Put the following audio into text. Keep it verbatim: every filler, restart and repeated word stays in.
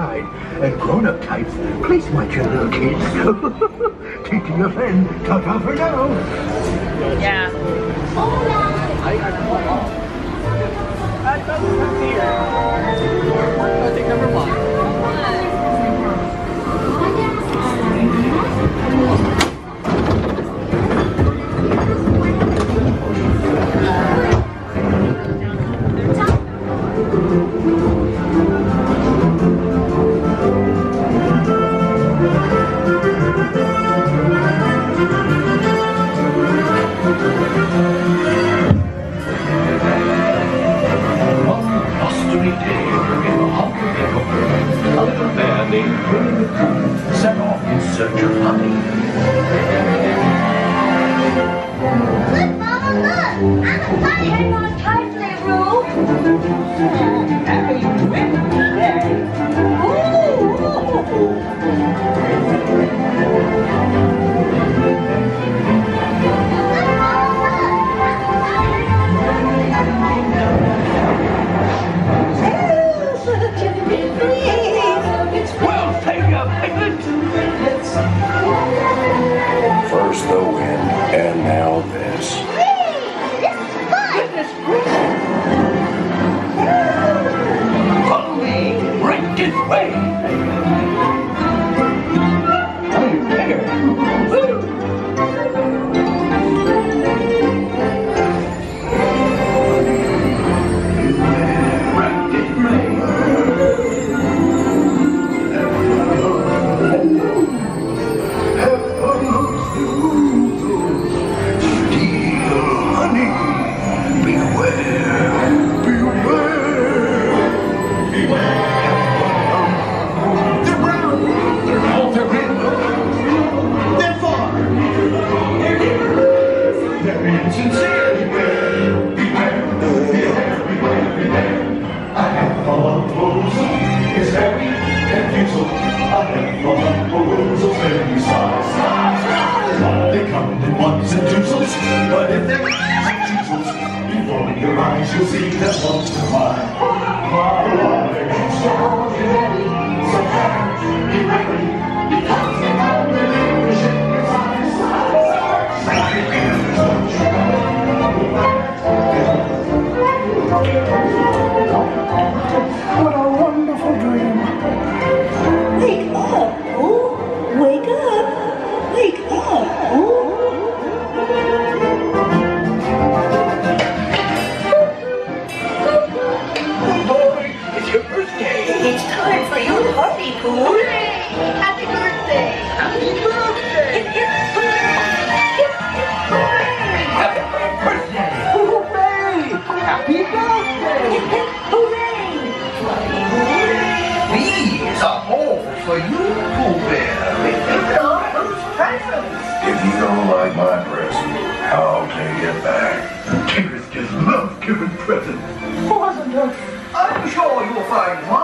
outside, and grown-up types, please watch your little kids. Teaching a friend, ta-ta for now. Yeah. I think number one. Present. Wasn't it? I'm sure you'll find one.